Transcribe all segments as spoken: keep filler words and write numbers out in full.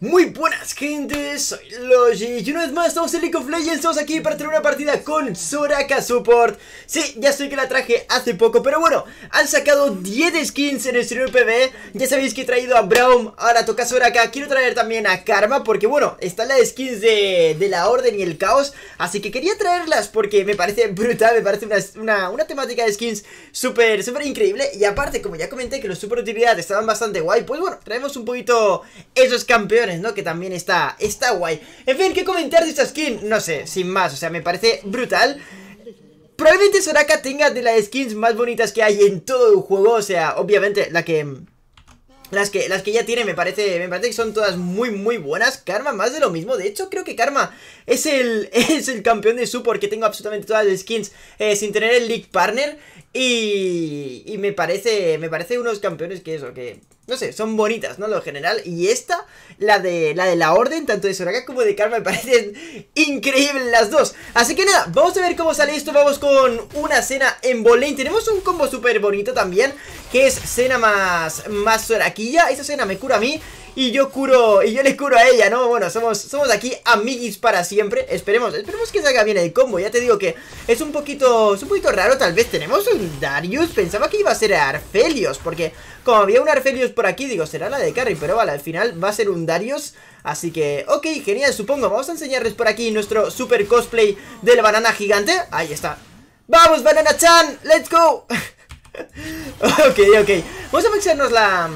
Muy buenas gente, soy Logi y una vez más estamos en League of Legends. Estamos aquí para tener una partida con Soraka Support. Sí, ya sé que la traje hace poco, pero bueno, han sacado diez skins en el servidor P B E. Ya sabéis que he traído a Braum, ahora toca Soraka. Quiero traer también a Karma porque bueno, están las skins de, de la Orden y el Caos, así que quería traerlas porque me parece brutal, me parece una, una, una temática de skins súper, súper increíble. Y aparte, como ya comenté que los super utilidad estaban bastante guay, pues bueno, traemos un poquito esos campeones, ¿no? Que también está, está guay. En fin, ¿qué comentar de esta skin? No sé, sin más, o sea, me parece brutal. Probablemente Soraka tenga de las skins más bonitas que hay en todo el juego. O sea, obviamente la que... Las que, las que ya tiene me parece, me parece que son todas muy muy buenas. Karma más de lo mismo. De hecho creo que Karma es el, es el campeón de support que tengo absolutamente todas las skins eh, sin tener el League Partner. Y, y me parece me parece unos campeones que eso, que no sé, son bonitas, ¿no? Lo general. Y esta, la de la de la Orden, tanto de Soraka como de Karma, me parecen increíbles las dos. Así que nada, vamos a ver cómo sale esto. Vamos con una Senna en botlane. Tenemos un combo súper bonito también, que es Senna más, más Soraquilla. Esta Senna me cura a mí y yo curo, y yo le curo a ella, ¿no? Bueno, somos, somos aquí amiguis para siempre. Esperemos, esperemos que salga bien el combo. Ya te digo que es un poquito, es un poquito raro. Tal vez tenemos un Darius. Pensaba que iba a ser Aphelios, porque como había un Aphelios por aquí, digo, será la de carry, pero vale, al final va a ser un Darius. Así que, ok, genial, supongo. Vamos a enseñarles por aquí nuestro super cosplay del banana gigante. Ahí está. ¡Vamos, banana-chan! ¡Let's go! Ok, ok. Vamos a fixarnos la...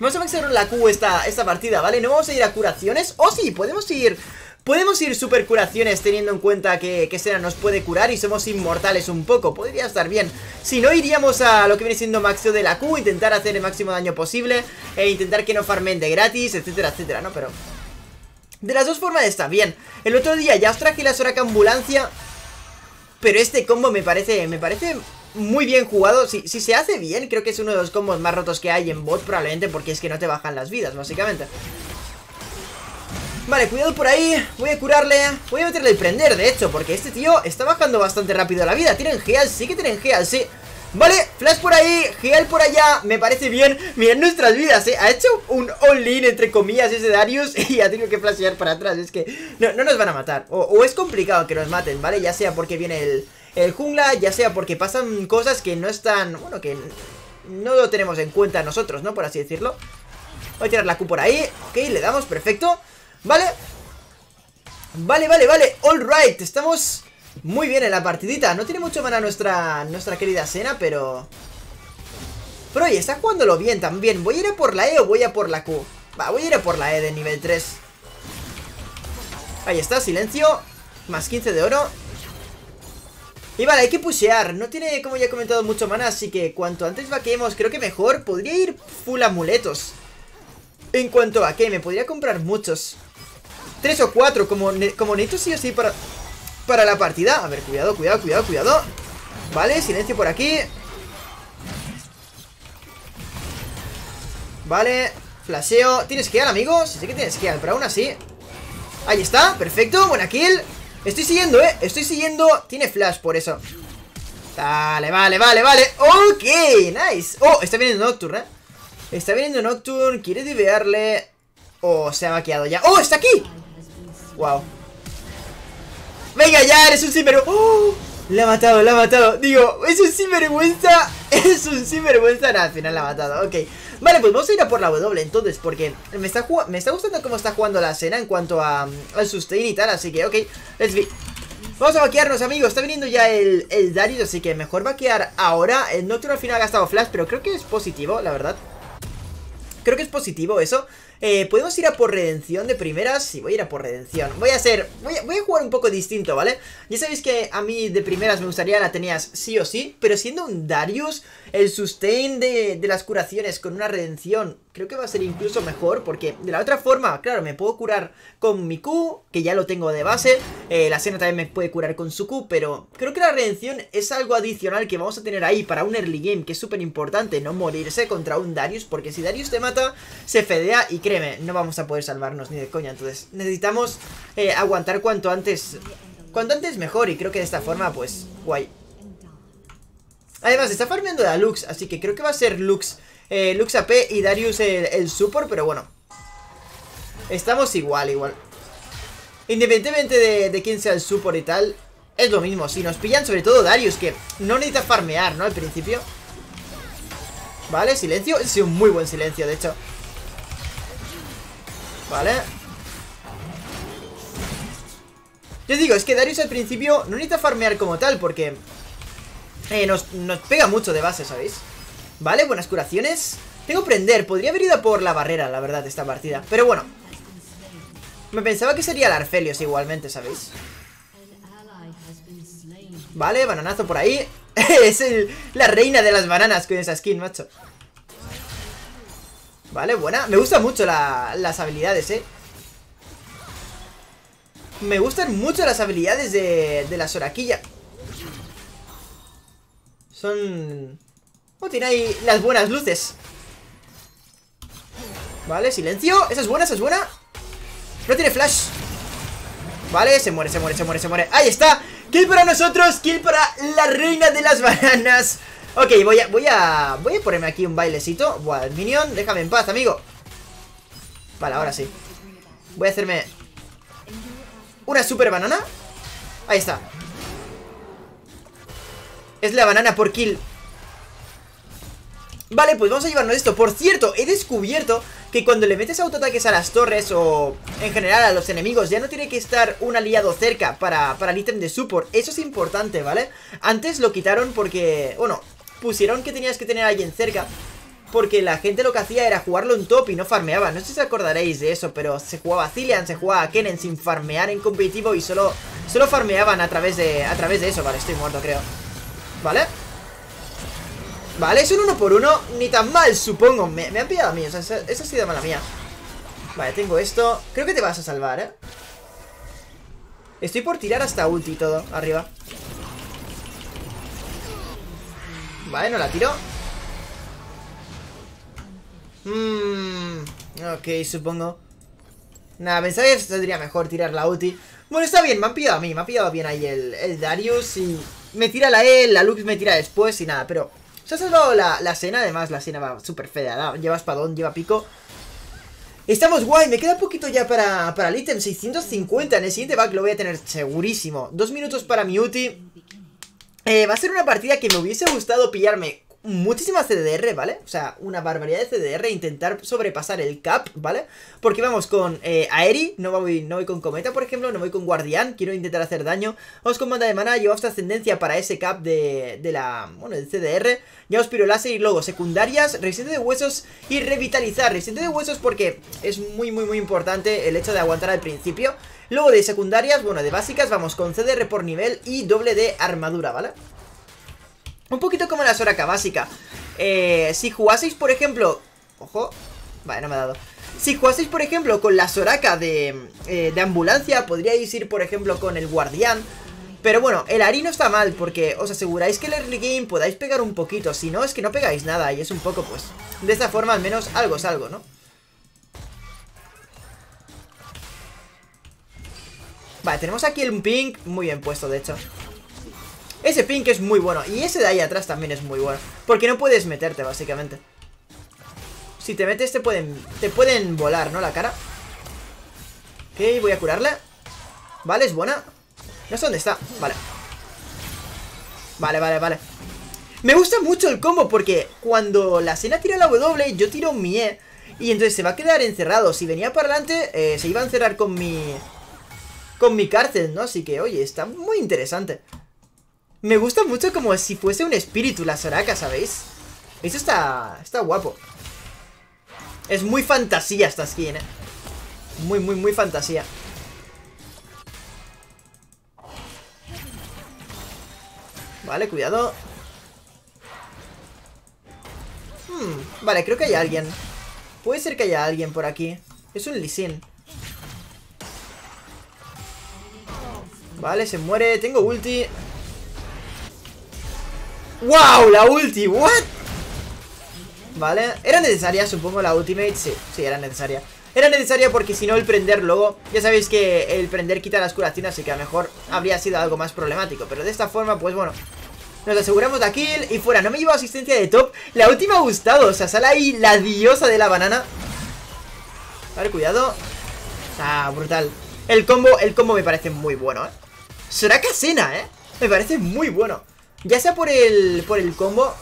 Vamos a maxear la Q esta, esta partida, ¿vale? No vamos a ir a curaciones. ¡Oh, sí! Podemos ir... Podemos ir super curaciones teniendo en cuenta que, que Senna nos puede curar y somos inmortales un poco. Podría estar bien. Si no, iríamos a lo que viene siendo maxeo de la Q, intentar hacer el máximo daño posible e intentar que no farmen de gratis, etcétera, etcétera, ¿no? Pero de las dos formas está bien. El otro día ya os traje la Soraka Ambulancia, pero este combo me parece... Me parece... muy bien jugado, si, si se hace bien. Creo que es uno de los combos más rotos que hay en bot, probablemente, porque es que no te bajan las vidas, básicamente. Vale, cuidado por ahí, voy a curarle. Voy a meterle el prender, de hecho, porque este tío está bajando bastante rápido la vida. Tienen heal, sí que tienen heal, sí. Vale, flash por ahí, heal por allá. Me parece bien, mirad nuestras vidas, eh. Ha hecho un all-in, entre comillas, ese Darius, y ha tenido que flashear para atrás. Es que no, no nos van a matar, o, o es complicado que nos maten, vale, ya sea porque viene el... El jungla, ya sea porque pasan cosas que no están... Bueno, que no lo tenemos en cuenta nosotros, ¿no? Por así decirlo. Voy a tirar la Q por ahí. Ok, le damos, perfecto. Vale. Vale, vale, vale. All right, estamos muy bien en la partidita. No tiene mucho mana nuestra, nuestra querida Senna, pero... Pero oye, está jugándolo bien también. ¿Voy a ir a por la E o voy a por la Q? Va, voy a ir a por la E de nivel tres. Ahí está, silencio. Más quince de oro. Y vale, hay que pushear, no tiene, como ya he comentado, mucho mana, así que cuanto antes vaquemos, creo que mejor. Podría ir full amuletos. En cuanto vaque, me podría comprar muchos. Tres o cuatro, como, ne como necesito sí o sí para, para la partida. A ver, cuidado, cuidado, cuidado, cuidado. Vale, silencio por aquí. Vale, flasheo. ¿Tienes heal, amigos? Sí, sí que tienes heal, pero aún así. Ahí está, perfecto, buena kill. Estoy siguiendo, eh, estoy siguiendo. Tiene flash por eso. Vale, vale, vale, vale. Ok, nice. Oh, está viniendo Nocturne, eh. Está viniendo Nocturne, quiere divearle. Oh, se ha vaqueado ya. Oh, está aquí. Wow. Venga ya, eres un sinvergüenza. Oh, la ha matado, la ha matado. Digo, es un sinvergüenza. Es un sinvergüenza, nada, al final la ha matado. Ok, vale, pues vamos a ir a por la W entonces, porque me está, me está gustando cómo está jugando la Senna en cuanto a, al sustain y tal, así que ok, let's be. Vamos a vaquearnos, amigos, está viniendo ya el, el Darius, así que mejor vaquear ahora. El Nocturne al final ha gastado flash, pero creo que es positivo, la verdad. Creo que es positivo eso. Eh, podemos ir a por redención de primeras. Sí, voy a ir a por redención. Voy a hacer... Voy a, voy a jugar un poco distinto, ¿vale? Ya sabéis que a mí de primeras me gustaría la Ateneas sí o sí. Pero siendo un Darius, el sustain de, de las curaciones con una redención creo que va a ser incluso mejor. Porque de la otra forma, claro, me puedo curar con mi Q, que ya lo tengo de base. Eh, la Senna también me puede curar con su Q. Pero creo que la redención es algo adicional que vamos a tener ahí para un early game, que es súper importante. No morirse contra un Darius, porque si Darius te mata, se fedea y créeme, no vamos a poder salvarnos ni de coña. Entonces necesitamos eh, aguantar cuanto antes. Cuanto antes mejor. Y creo que de esta forma, pues, guay. Además, está farmeando la Lux, así que creo que va a ser Lux eh, Lux A P y Darius el, el support. Pero bueno, Estamos igual, igual. Independientemente de, de quién sea el support y tal, es lo mismo. Si nos pillan, sobre todo Darius, que no necesita farmear, ¿no? Al principio. Vale, silencio. Es un muy buen silencio, de hecho. Vale. Yo digo, es que Darius al principio no necesita farmear como tal, porque eh, nos, nos pega mucho de base, ¿sabéis? Vale, buenas curaciones. Tengo que prender, podría haber ido por la barrera, la verdad, esta partida, pero bueno. Me pensaba que sería el Aphelios igualmente, ¿sabéis? Vale, bananazo por ahí. Es el, la reina de las bananas con esa skin, macho. Vale, buena. Me gustan mucho la, las habilidades, eh. Me gustan mucho las habilidades de, de la Soraquilla. Son... Oh, tiene ahí las buenas luces. Vale, silencio. Esa es buena, esa es buena. No tiene flash. Vale, se muere, se muere, se muere, se muere. Ahí está. Kill para nosotros, kill para la reina de las bananas. Ok, voy a, voy a, voy a ponerme aquí un bailecito. Buah, minion, déjame en paz, amigo. Vale, ahora sí. Voy a hacerme una super banana. Ahí está. Es la banana por kill. Vale, pues vamos a llevarnos esto. Por cierto, he descubierto que cuando le metes autoataques a las torres o en general a los enemigos, ya no tiene que estar un aliado cerca para, para el ítem de support. Eso es importante, ¿vale? Antes lo quitaron porque, bueno, pusieron que tenías que tener a alguien cerca, porque la gente lo que hacía era jugarlo en top y no farmeaba. No sé si os acordaréis de eso, pero se jugaba a Cilean, se jugaba a Kennen sin farmear en competitivo y solo, solo farmeaban a través, de, a través de eso. Vale, estoy muerto, creo. Vale. Vale, es un uno por uno, ni tan mal, supongo. Me, me han pillado a mí, o sea, esa, esa ha sido mala mía. Vale, tengo esto. Creo que te vas a salvar, ¿eh? Estoy por tirar hasta ulti y todo, arriba. Vale, no la tiro. Mmm, ok, supongo. Nada, pensaba que sería mejor tirar la ulti. Bueno, está bien, me han pillado a mí, me ha pillado bien ahí el, el Darius y... Me tira la E, la Lux me tira después y nada, pero... Se ha salvado la, la Senna, además la Senna va súper fea, ¿no? Lleva espadón, lleva pico. Estamos guay, me queda poquito ya para, para el ítem, seiscientos cincuenta. En el siguiente back lo voy a tener segurísimo. Dos minutos para mi ulti. eh, Va a ser una partida que me hubiese gustado pillarme muchísima C D R, ¿vale? O sea, una barbaridad de C D R, intentar sobrepasar el cap, ¿vale? Porque vamos con eh, Aeri, no voy, no voy con Cometa, por ejemplo, no voy con Guardián, quiero intentar hacer daño. Vamos con Banda de Mana, llevamos Trascendencia para ese cap de, de la, bueno, del C D R. Llevamos Pirolase y luego secundarias, Resistente de Huesos y Revitalizar. Resistente de Huesos porque es muy, muy, muy importante el hecho de aguantar al principio. Luego de secundarias, bueno, de básicas, vamos con C D R por nivel y doble de armadura, ¿vale? Un poquito como la Soraka básica. eh, Si jugaseis, por ejemplo... Ojo, vale, no me ha dado. Si jugaseis, por ejemplo, con la Soraka de, eh, de ambulancia, podríais ir, por ejemplo, con el Guardián. Pero bueno, el Ari no está mal, porque os aseguráis que el early game podáis pegar un poquito. Si no, es que no pegáis nada. Y es un poco, pues, de esta forma al menos algo es algo, ¿no? Vale, tenemos aquí el ping muy bien puesto, de hecho. Ese pink es muy bueno. Y ese de ahí atrás también es muy bueno, porque no puedes meterte, básicamente. Si te metes te pueden te pueden volar, ¿no? La cara. Ok, voy a curarle. Vale, es buena. No sé dónde está. Vale. Vale, vale, vale. Me gusta mucho el combo porque cuando la Senna tira la W, yo tiro mi E. Y entonces se va a quedar encerrado. Si venía para adelante, eh, se iba a encerrar con mi... Con mi cárcel, ¿no? Así que, oye, está muy interesante. Me gusta mucho como si fuese un espíritu la Soraka, ¿sabéis? Eso está... está guapo. Es muy fantasía esta skin, ¿eh? Muy, muy, muy fantasía. Vale, cuidado. Hmm, vale, creo que hay alguien. Puede ser que haya alguien por aquí. Es un Lee Sin. Vale, se muere. Tengo ulti. ¡Wow! La ulti, ¿what? Vale, era necesaria, supongo, la ultimate. Sí, sí, era necesaria. Era necesaria porque si no el prender luego... Ya sabéis que el prender quita las curaciones, así que a lo mejor habría sido algo más problemático. Pero de esta forma, pues bueno, nos aseguramos la kill y fuera. No me llevo asistencia de top. La última ha gustado, o sea, sale ahí la diosa de la banana. A ver, cuidado. O sea, brutal. El combo, el combo me parece muy bueno, ¿eh? Soraka Senna, ¿eh? Me parece muy bueno. Ya sea por el, por el combo...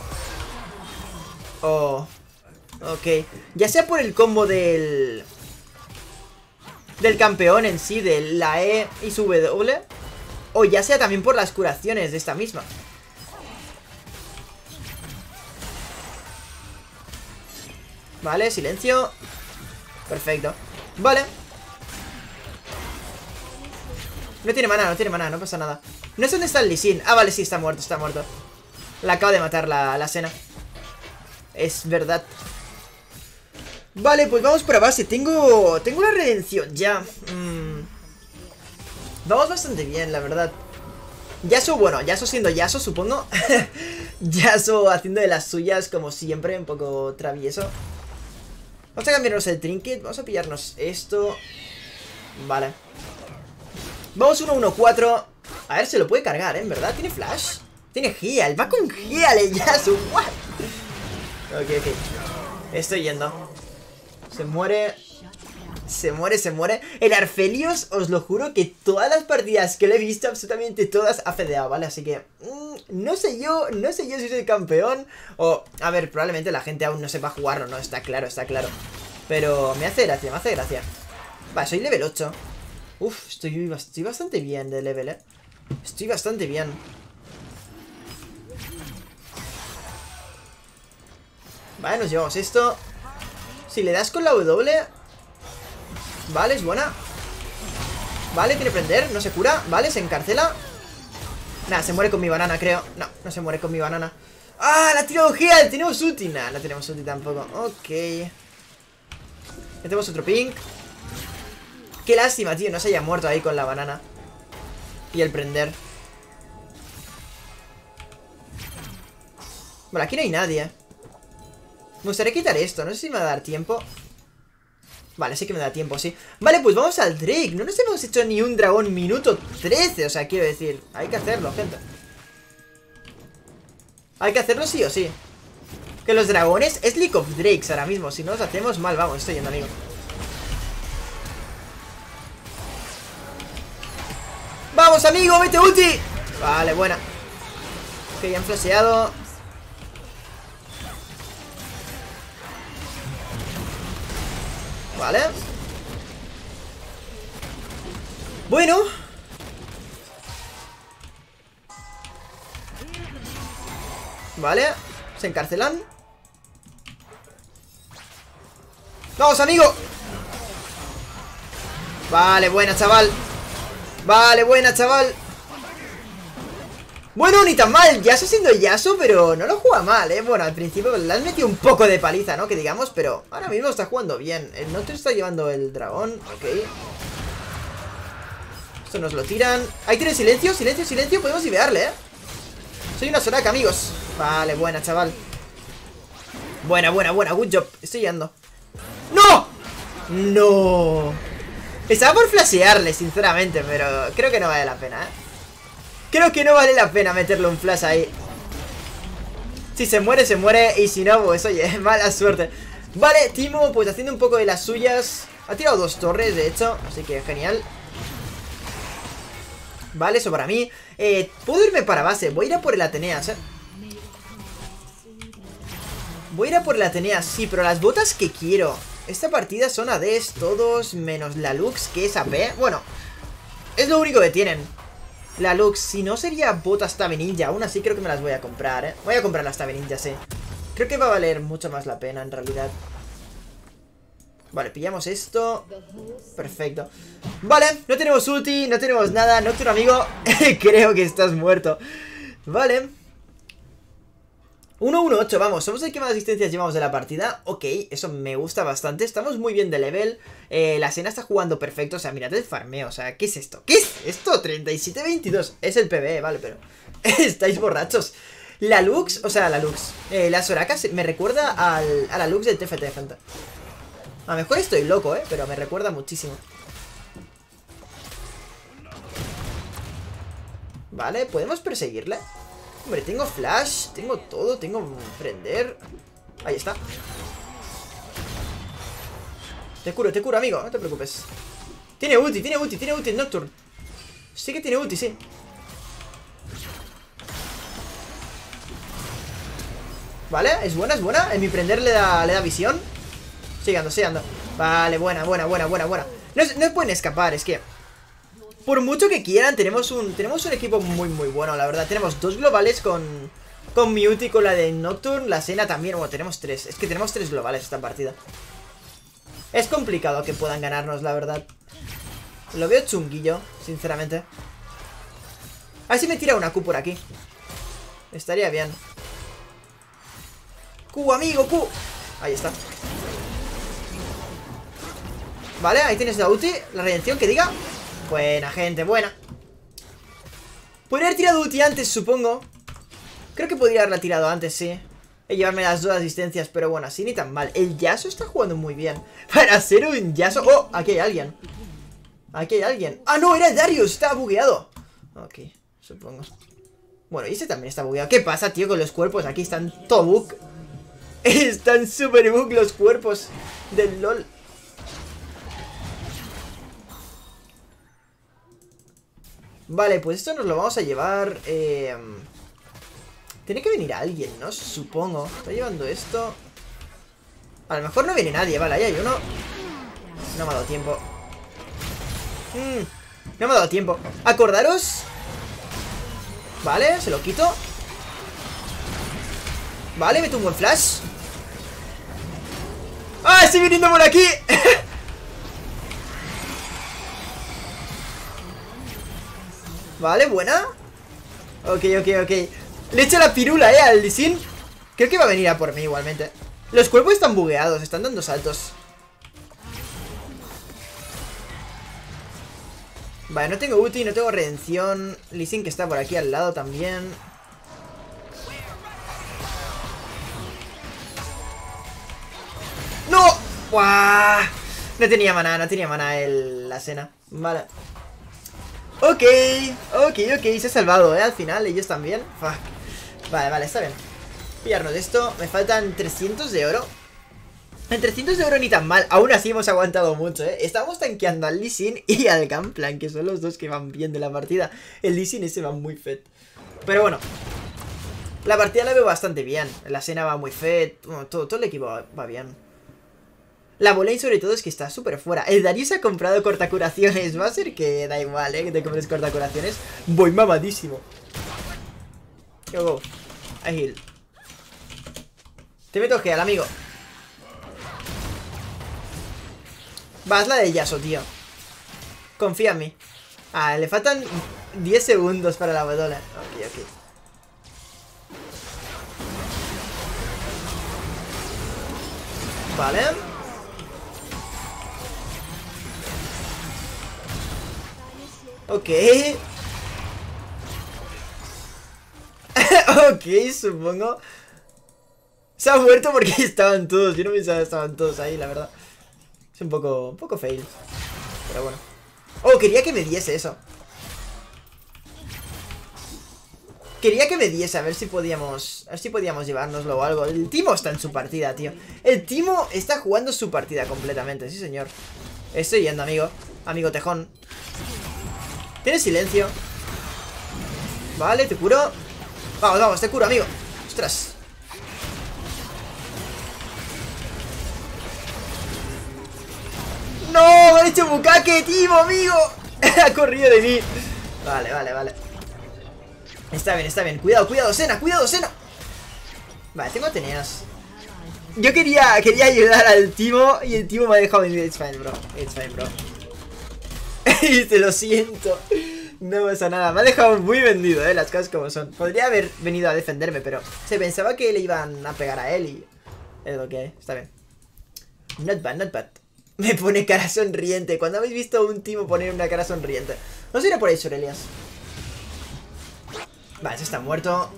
Oh... Ok. Ya sea por el combo del... del campeón en sí, de la E y su W. O ya sea también por las curaciones de esta misma. Vale, silencio. Perfecto. Vale. No tiene maná, no tiene maná, no pasa nada. No sé dónde está el Lee Sin. Ah, vale, sí, está muerto, está muerto. La acaba de matar la, la Senna. Es verdad. Vale, pues vamos para base. Tengo tengo la redención ya. Mm. Vamos bastante bien, la verdad. Yasuo, bueno, Yasuo siendo Yasuo, supongo. Yasuo haciendo de las suyas, como siempre, un poco travieso. Vamos a cambiarnos el trinket. Vamos a pillarnos esto. Vale. Vamos uno uno cuatro. A ver, se lo puede cargar, ¿eh? En verdad, tiene flash. Tiene heal. Va con heal el Yasuo. What? Ok, ok. Estoy yendo. Se muere. Se muere, se muere. El Aphelios, os lo juro que todas las partidas que le he visto, absolutamente todas, ha fedeado, ¿vale? Así que, mmm, no sé yo, no sé yo si soy campeón. O, a ver, probablemente la gente aún no sepa jugarlo, ¿no? Está claro, está claro. Pero me hace gracia, me hace gracia. Vale, soy level ocho. Uf, estoy, estoy bastante bien de level, ¿eh? Estoy bastante bien. Vale, nos llevamos esto. Si le das con la W... Vale, es buena. Vale, tiene prender, no se cura. Vale, se encarcela. Nada, se muere con mi banana, creo. No, no se muere con mi banana. ¡Ah, la tirado heal! Tenemos ulti. Nah, no tenemos ulti tampoco. Ok. Metemos otro pink. Qué lástima, tío, no se haya muerto ahí con la banana y el prender. Bueno, aquí no hay nadie. Me gustaría quitar esto, no sé si me va a dar tiempo. Vale, sí que me da tiempo, sí. Vale, pues vamos al Drake. No nos hemos hecho ni un dragón minuto trece. O sea, quiero decir, hay que hacerlo, gente. Hay que hacerlo sí o sí. Que los dragones es League of Drakes ahora mismo. Si no los hacemos mal, vamos, estoy yendo, amigo. ¡Vamos, amigo! ¡Mete ulti! Vale, buena. Ok, ya han flasheado. Vale. Bueno. Vale. Se encarcelan. ¡Vamos, amigo! Vale, buena, chaval. Vale, buena, chaval. Bueno, ni tan mal. Yasuo siendo Yasuo, pero no lo juega mal, ¿eh? Bueno, al principio le han metido un poco de paliza, ¿no? Que digamos, pero ahora mismo está jugando bien. El Nocturne está llevando el dragón. Ok. Esto nos lo tiran. Ahí tiene silencio, silencio, silencio. Podemos idearle, ¿eh? Soy una Soraka, amigos. Vale, buena, chaval. Buena, buena, buena. Good job. Estoy llegando. ¡No! ¡No! Estaba por flashearle, sinceramente, pero creo que no vale la pena, ¿eh? Creo que no vale la pena meterle un flash ahí. Si se muere, se muere. Y si no, pues oye, mala suerte. Vale, Teemo, pues haciendo un poco de las suyas. Ha tirado dos torres, de hecho. Así que genial. Vale, eso para mí. eh, Puedo irme para base. Voy a ir a por el Ateneas, ¿eh? Voy a ir a por el Ateneas, sí, pero las botas que quiero. Esta partida son A Ds todos, menos la Lux, que es A P. Bueno, es lo único que tienen. La Lux, si no sería botas Tabi Ninja, aún así creo que me las voy a comprar, ¿eh? Voy a comprar las Tabi Ninja, sí. Creo que va a valer mucho más la pena, en realidad. Vale, pillamos esto. Perfecto. Vale, no tenemos ulti, no tenemos nada. Nocturne, amigo, creo que estás muerto. Vale. uno uno ocho, vamos, somos el que más asistencias llevamos de la partida. Ok, eso me gusta bastante. Estamos muy bien de level. eh, La Senna está jugando perfecto, o sea, mirad el farmeo. O sea, ¿qué es esto? ¿Qué es esto? treinta y siete veintidós, es el P B E, vale, pero estáis borrachos. La Lux, o sea, la Lux eh, la Soraka me recuerda al, a la Lux del T F T, gente. A lo mejor estoy loco, eh, pero me recuerda muchísimo. Vale, ¿podemos perseguirle? Hombre, tengo flash, tengo todo, tengo prender. Ahí está. Te curo, te curo, amigo, no te preocupes. Tiene ulti, tiene ulti, tiene ulti en Nocturne. Sí que tiene ulti, sí. Vale, es buena, es buena. En mi prender le da, le da visión. Sigue andando, sigue andando. Vale, buena, buena, buena, buena, buena. No, no pueden escapar, es que por mucho que quieran, tenemos un tenemos un equipo muy, muy bueno, la verdad. Tenemos dos globales con, con mi ulti, con la de Nocturne, la Senna también. Bueno, tenemos tres, es que tenemos tres globales esta partida. Es complicado que puedan ganarnos, la verdad. Lo veo chunguillo, sinceramente. A ver si me tira una Q por aquí. Estaría bien. Q, amigo, Q. Ahí está. Vale, ahí tienes la ulti, la redención que diga. Buena, gente, buena. Podría haber tirado ulti antes, supongo. Creo que podría haberla tirado antes, sí. Y llevarme las dos asistencias, pero bueno, así ni tan mal. El Yasuo está jugando muy bien. Para ser un Yasuo... ¡Oh! Aquí hay alguien. Aquí hay alguien. ¡Ah, no! Era el Darius, estaba bugueado. Ok, supongo. Bueno, y ese también está bugueado. ¿Qué pasa, tío, con los cuerpos? Aquí están todo bug. Están super bug los cuerpos del LOL. Vale, pues esto nos lo vamos a llevar. eh... Tiene que venir alguien, ¿no? Supongo. Está llevando esto. A lo mejor no viene nadie, vale, ahí hay uno. No me ha dado tiempo. mm, No me ha dado tiempo. Acordaros. Vale, se lo quito. Vale, meto un buen flash. ¡Ah, estoy viniendo por aquí! Vale, buena. Ok, ok, ok. Le echa la pirula, eh, al Lee Sin. Creo que va a venir a por mí igualmente. Los cuerpos están bugueados, están dando saltos. Vale, no tengo ulti, no tengo redención. Lee Sin que está por aquí al lado también. ¡No! ¡Guau! No tenía maná, no tenía maná el... la Senna. Vale. Ok, ok, ok, se ha salvado, eh, al final, ellos también. Fuck. Vale, vale, está bien. Pillarnos de esto, me faltan trescientos de oro. En trescientos de oro ni tan mal, aún así hemos aguantado mucho, eh. Estábamos tanqueando al Lee Sin y al Gangplank, que son los dos que van bien de la partida. El Lee Sin ese va muy fed. Pero bueno, la partida la veo bastante bien. La Senna va muy fed, bueno, todo, todo el equipo va, va bien. La volei sobre todo es que está súper fuera. El Darius ha comprado cortacuraciones. Va a ser que da igual, ¿eh? Que te compres cortacuraciones. Voy mamadísimo. Yo go. I heal. Te meto al amigo. Vas la de Yasuo, tío. Confía en mí. Ah, le faltan diez segundos para la W. Ok, ok. Vale. Ok. Ok, supongo. Se ha muerto porque estaban todos. Yo no pensaba que estaban todos ahí, la verdad. Es un poco, un poco fail. Pero bueno. Oh, quería que me diese eso. Quería que me diese, a ver si podíamos. A ver si podíamos llevárnoslo o algo. El Teemo está en su partida, tío. El Teemo está jugando su partida completamente. Sí, señor. Estoy yendo, amigo. Amigo tejón. Tienes silencio. Vale, te curo. Vamos, vamos, te curo, amigo. Ostras. ¡No! ¡Me han hecho bucaque, Teemo, amigo! Ha corrido de mí. Vale, vale, vale. Está bien, está bien. Cuidado, cuidado, Senna, cuidado, Senna. Vale, tengo Ateneas. Yo quería, quería ayudar al Teemo y el Teemo me ha dejado venir. It's fine, bro. It's fine, bro. Te lo siento. No pasa nada. Me ha dejado muy vendido, eh. Las cosas como son. Podría haber venido a defenderme, pero se pensaba que le iban a pegar a él y... es lo que hay. Está bien. Not bad, not bad. Me pone cara sonriente. ¿Cuándo habéis visto a un Teemo poner una cara sonriente? No se irá por ahí, Sorelias. Vale, se está muerto.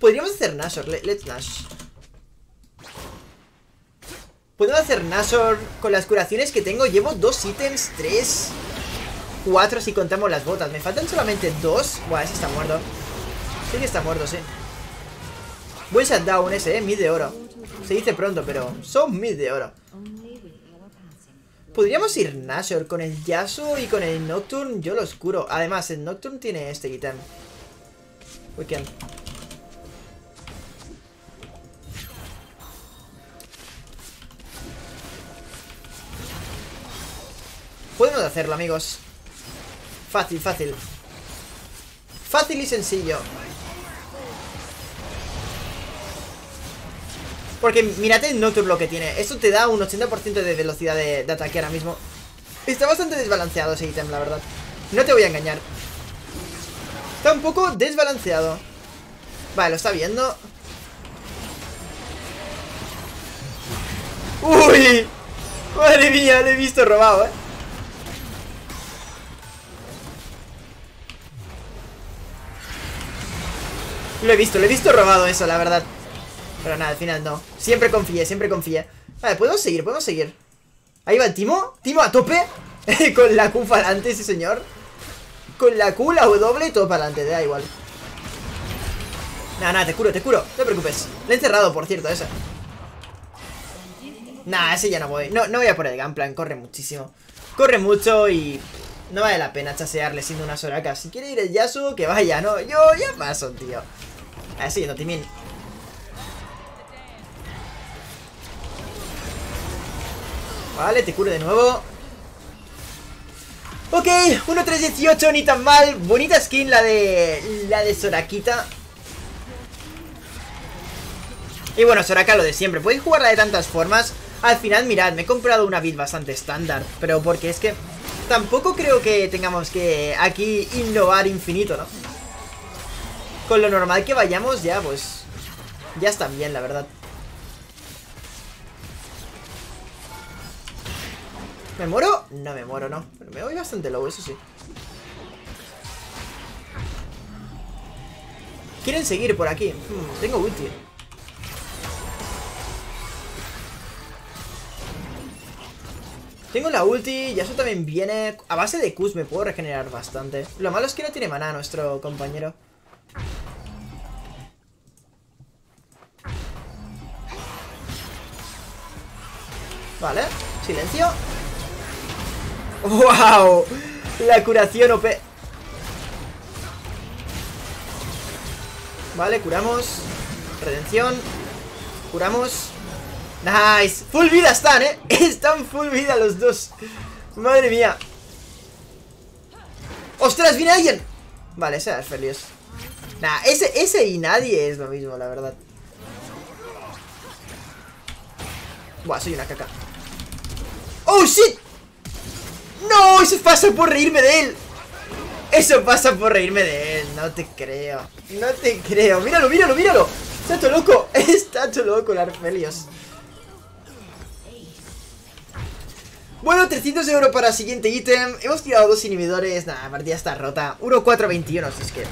Podríamos hacer Nashor. Let's Nash. Puedo hacer Nashor con las curaciones que tengo. Llevo dos ítems, tres, cuatro si contamos las botas. Me faltan solamente dos. Buah, ese está muerto. Sí que está muerto, sí. Buen shutdown ese, eh. Mil de oro. Se dice pronto, pero son mil de oro. Podríamos ir Nashor con el Yasuo y con el Nocturne, yo los curo. Además, el Nocturne tiene este ítem. Weekend. Podemos hacerlo, amigos. Fácil, fácil. Fácil y sencillo. Porque mirate el Nocturne lo que tiene. Esto te da un ochenta por ciento de velocidad de, de ataque ahora mismo. Está bastante desbalanceado ese ítem, la verdad. No te voy a engañar. Está un poco desbalanceado. Vale, lo está viendo. ¡Uy! Madre mía, lo he visto robado, eh. Lo he visto, lo he visto robado eso, la verdad. Pero nada, al final no. Siempre confié, siempre confié. Vale, podemos seguir, podemos seguir. Ahí va Teemo, Teemo a tope. Con la Q para adelante, sí señor. Con la Q, la W y todo para adelante, te da igual. Nah, nah, te curo, te curo, no te preocupes. Le he encerrado, por cierto, esa. Nah, ese ya no voy. No, no voy a por el Gangplank, corre muchísimo. Corre mucho y... no vale la pena chasearle siendo una Soraka. Si quiere ir el Yasuo, que vaya, no. Yo ya paso, tío. Así, no Timín. Vale, te curo de nuevo. Ok, uno tres dieciocho, ni tan mal. Bonita skin la de... la de Sorakita. Y bueno, Soraka lo de siempre. Podéis jugarla de tantas formas. Al final, mirad, me he comprado una build bastante estándar. Pero porque es que... tampoco creo que tengamos que aquí innovar infinito, ¿no? Con lo normal que vayamos ya, pues... ya está bien, la verdad. ¿Me muero? No me muero, no. Pero me voy bastante low, eso sí. Quieren seguir por aquí. Hmm, tengo ulti. Tengo la ulti, Yasuo también viene. A base de Qs me puedo regenerar bastante. Lo malo es que no tiene maná nuestro compañero. Vale, silencio. ¡Wow! La curación O P. Vale, curamos. Redención. Curamos. Nice. Full vida están, eh. Están full vida los dos. Madre mía. ¡Ostras! ¡Viene alguien! Vale, ese es Aphelios. Nah, ese, ese y nadie es lo mismo, la verdad. Buah, soy una caca. ¡Oh, shit! ¡No! Eso pasa por reírme de él. Eso pasa por reírme de él. No te creo. No te creo. Míralo, míralo, míralo. Está todo loco. Está todo loco el Aphelios. Bueno, trescientos euros para el siguiente ítem. Hemos tirado dos inhibidores. Nada, la partida está rota. uno cuatro veintiuno. Es que...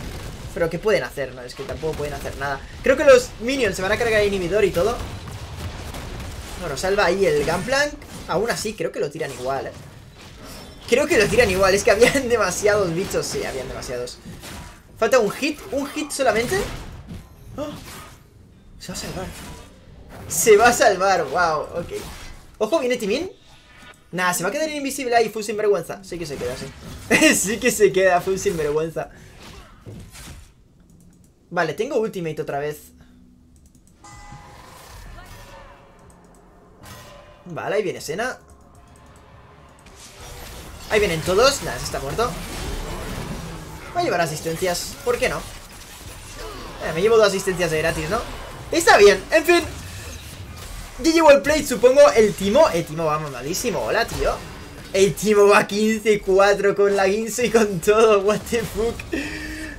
pero ¿qué pueden hacer? No, es que tampoco pueden hacer nada. Creo que los minions se van a cargar el inhibidor y todo. Bueno, salva ahí el Gangplank. Aún así, creo que lo tiran igual, eh. Creo que lo tiran igual, es que habían demasiados bichos. Sí, habían demasiados. Falta un hit, un hit solamente. Oh, se va a salvar. Se va a salvar, wow, ok. Ojo, viene Timín. Nah, se va a quedar invisible ahí, full sinvergüenza. Sí que se queda, sí. Sí que se queda, full sinvergüenza. Vale, tengo ultimate otra vez. Vale, ahí viene Senna. Ahí vienen todos. Nada, se está muerto. Voy a llevar asistencias. ¿Por qué no? Eh, me llevo dos asistencias de gratis, ¿no? Está bien, en fin. Yo llevo el plate, supongo. El Teemo. El Teemo va malísimo. Hola, tío. El Teemo va quince cuatro con la Ginzo y con todo. What the fuck.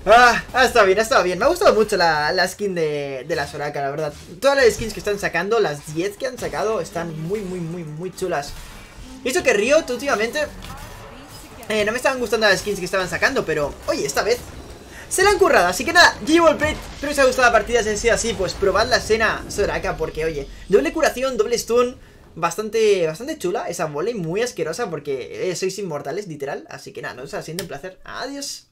Ah, ha estado bien, ha estado bien. Me ha gustado mucho la, la skin de, de la Soraka, la verdad. Todas las skins que están sacando, las diez que han sacado, están muy, muy, muy, muy chulas. Y eso que Riot últimamente... Eh, no me estaban gustando las skins que estaban sacando, pero... oye, esta vez se la han currado. Así que nada, yo llevo el plate. Espero que os haya gustado la partida. Si ha sido así, pues probad la Senna Soraka. Porque, oye, doble curación, doble stun. Bastante, bastante chula esa bola y muy asquerosa porque eh, sois inmortales, literal. Así que nada, nos ha sido un placer. Adiós.